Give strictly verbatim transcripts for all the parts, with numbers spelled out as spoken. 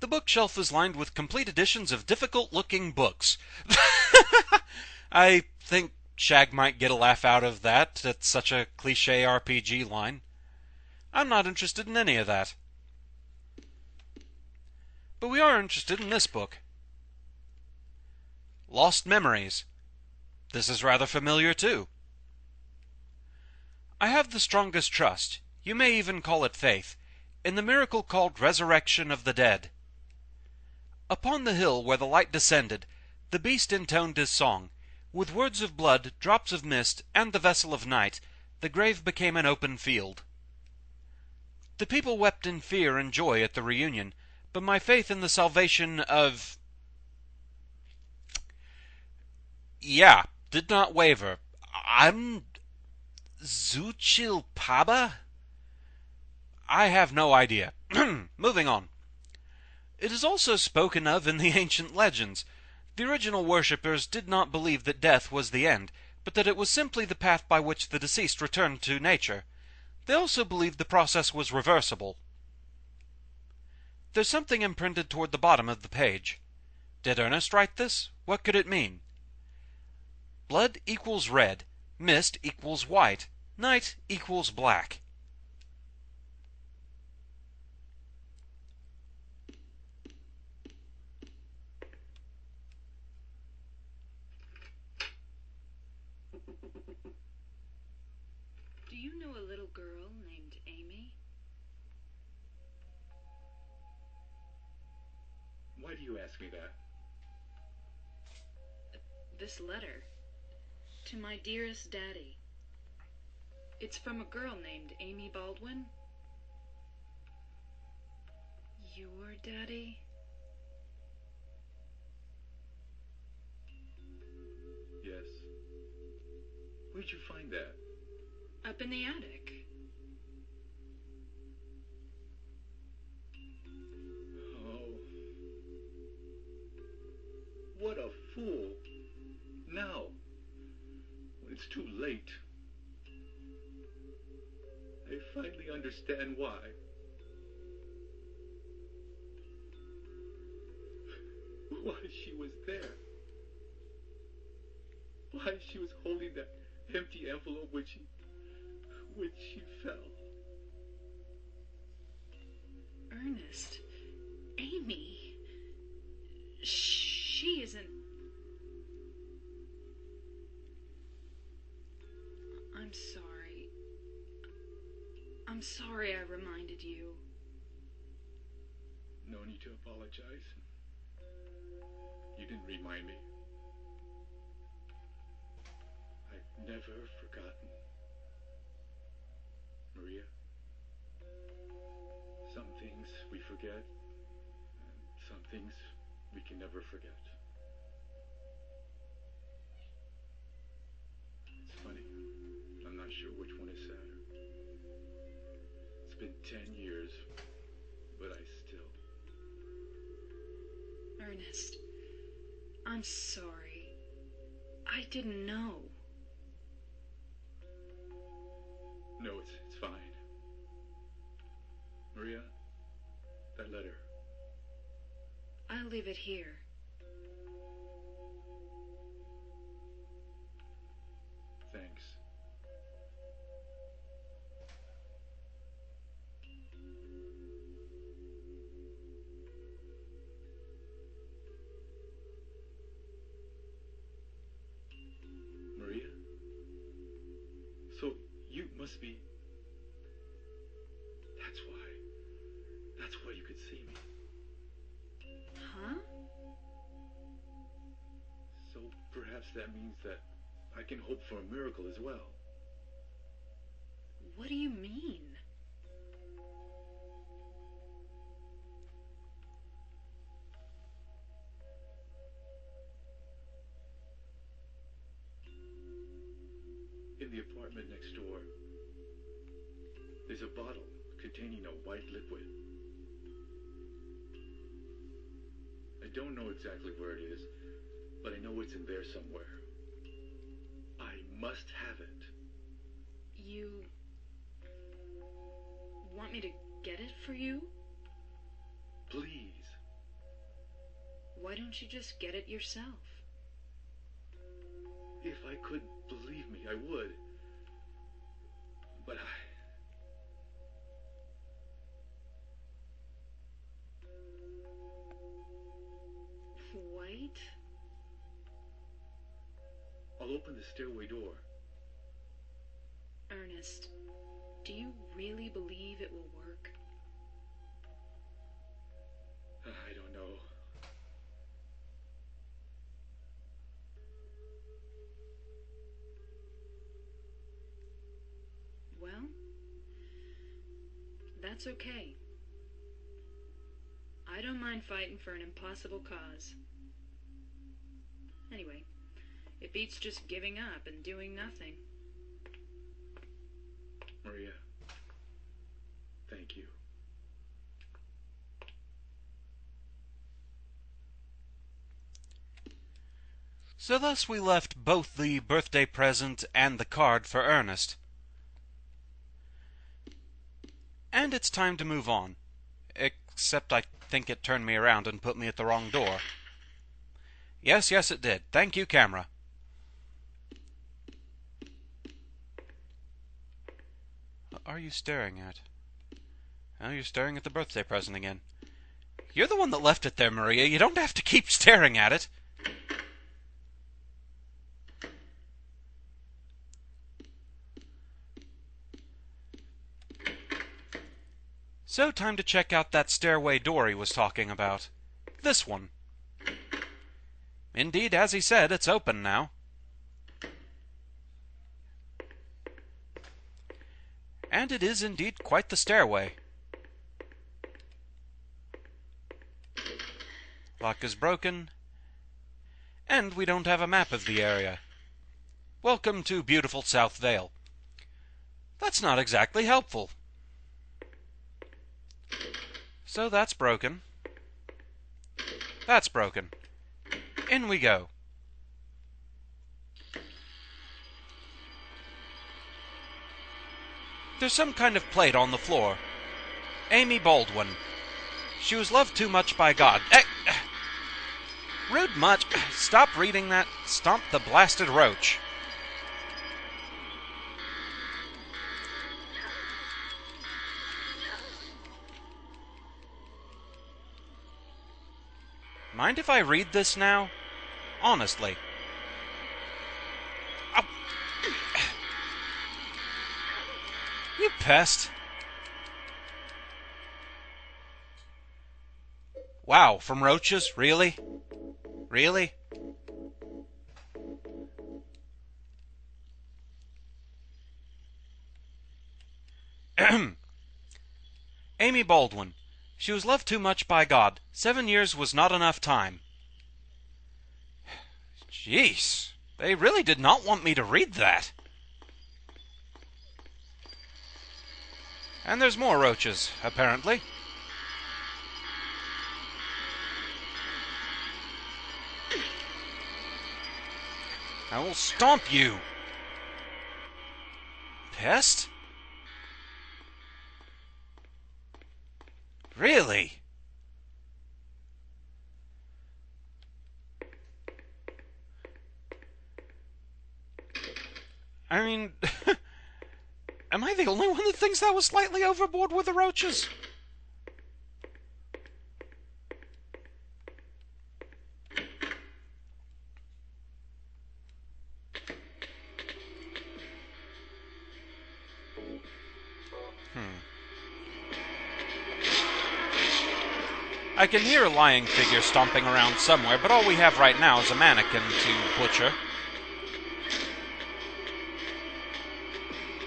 The bookshelf is lined with complete editions of difficult-looking books. I think Shag might get a laugh out of that. It's such a cliché R P G line. I'm not interested in any of that. But we are interested in this book. Lost Memories. This is rather familiar, too. I have the strongest trust, you may even call it faith, in the miracle called Resurrection of the Dead. Upon the hill where the light descended, the beast intoned his song. With words of blood, drops of mist, and the vessel of night, the grave became an open field. The people wept in fear and joy at the reunion, but my faith in the salvation of... Yeah, did not waver. I'm... Zuchilpaba? I have no idea. Moving on. It is also spoken of in the ancient legends. The original worshippers did not believe that death was the end, but that it was simply the path by which the deceased returned to nature. They also believed the process was reversible. There's something imprinted toward the bottom of the page. Did Ernest write this? What could it mean? Blood equals red, mist equals white, night equals black. Do you know a little girl named Amy? Why do you ask me that? This letter, to my dearest daddy. It's from a girl named Amy Baldwin. Your daddy? Yes. Where'd you find that? Up in the attic. Oh. What a fool. Now. It's too late. I finally understand why. Why she was there. Why she was holding that empty envelope when she, when she fell. Ernest, Amy, she isn't... I'm sorry. I'm sorry I reminded you. No need to apologize. You didn't remind me. I've never forgotten. Maria, some things we forget, and some things we can never forget. It's funny. I'm not sure which one is sadder. It's been ten years, but I still... Ernest, I'm sorry. I didn't know. No, it's, it's fine. Maria, that letter. I'll leave it here. Thanks. Maria? So... you must be... That's why. That's why you could see me. Huh? So perhaps that means that I can hope for a miracle as well. What do you mean? In the apartment next door, there's a bottle containing a white liquid. I don't know exactly where it is, but I know it's in there You want me to get it for you? Please. Why don't you just get it yourself? If I could, believe me, I would. But I... Wait. I'll open the stairway door. Ernest, do you really believe it will work? I don't know. Well, that's okay. I don't mind fighting for an impossible cause. Anyway, it beats just giving up and doing nothing. Maria, thank you. So thus we left both the birthday present and the card for Ernest. And it's time to move on. Except I think it turned me around and put me at the wrong door. Yes, yes, it did. Thank you, camera. What are you staring at? Oh, you're staring at the birthday present again. You're the one that left it there, Maria. You don't have to keep staring at it. So, time to check out that stairway door he was talking about. This one. Indeed, as he said, it's open now. And it is indeed quite the stairway. Lock is broken. And we don't have a map of the area. Welcome to beautiful South Vale. That's not exactly helpful. So that's broken. That's broken. In we go. There's some kind of plate on the floor. Amy Baldwin. She was loved too much by God. Eh, eh. Rude much. Stop reading that. Stomp the blasted roach. Mind if I read this now? Honestly. Ow. You pest. Wow, from roaches? Really? Really? Amy Baldwin. She was loved too much by God. Seven years was not enough time. Jeez. They really did not want me to read that. And there's more roaches, apparently. I will stomp you. Pest? Really? I mean, am I the only one that thinks that was slightly overboard with the roaches? I can hear a lying figure stomping around somewhere, but all we have right now is a mannequin to butcher.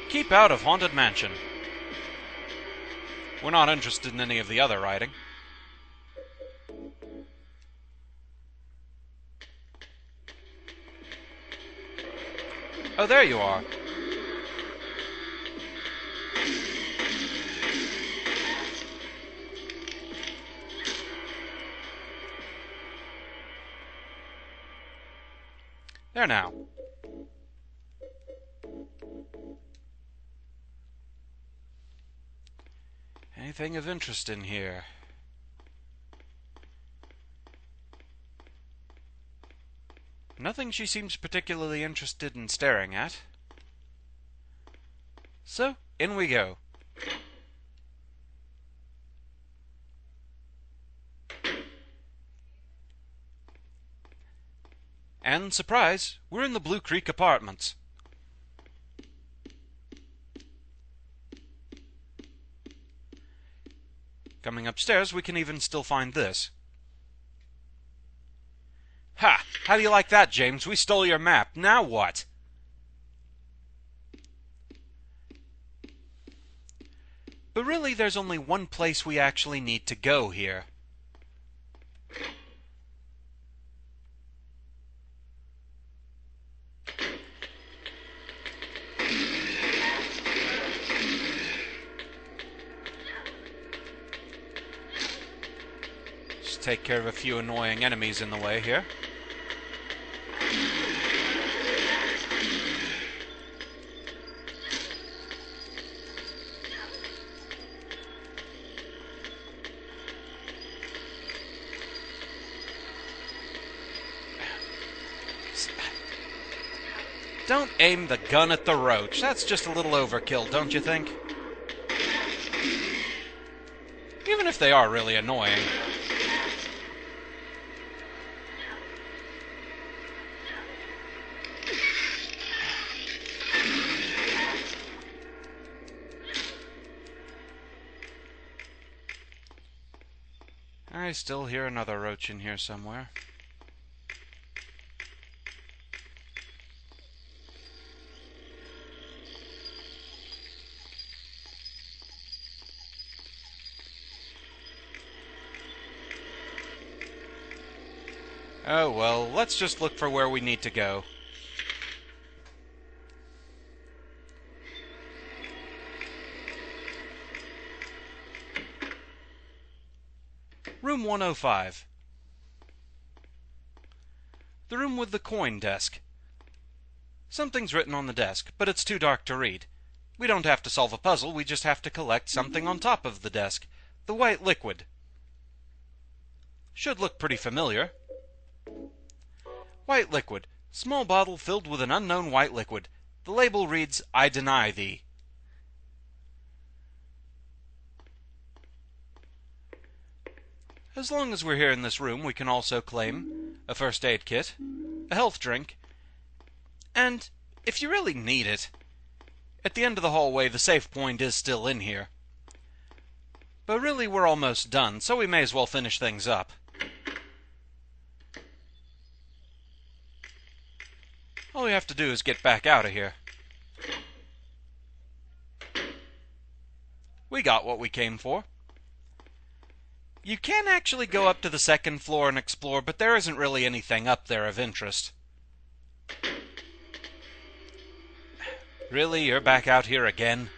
Keep out of Haunted Mansion. We're not interested in any of the other writing. Oh, there you are. There now. Anything of interest in here? Nothing she seems particularly interested in staring at. So, in we go. And, surprise, we're in the Blue Creek Apartments. Coming upstairs, we can even still find this. Ha! How do you like that, James? We stole your map. Now what? But really, there's only one place we actually need to go here. Just take care of a few annoying enemies in the way here. Don't aim the gun at the roach. That's just a little overkill, don't you think? Even if they are really annoying. I still hear another roach in here somewhere. Oh well, let's just look for where we need to go. Room one oh five. The room with the coin desk. Something's written on the desk, but it's too dark to read. We don't have to solve a puzzle, we just have to collect something on top of the desk. The white liquid. Should look pretty familiar. White liquid. Small bottle filled with an unknown white liquid. The label reads, "I deny thee." As long as we're here in this room, we can also claim a first aid kit, a health drink, and, if you really need it, at the end of the hallway the safe point is still in here. But really we're almost done, so we may as well finish things up. All we have to do is get back out of here. We got what we came for. You can actually go up to the second floor and explore, but there isn't really anything up there of interest. Really, you're back out here again?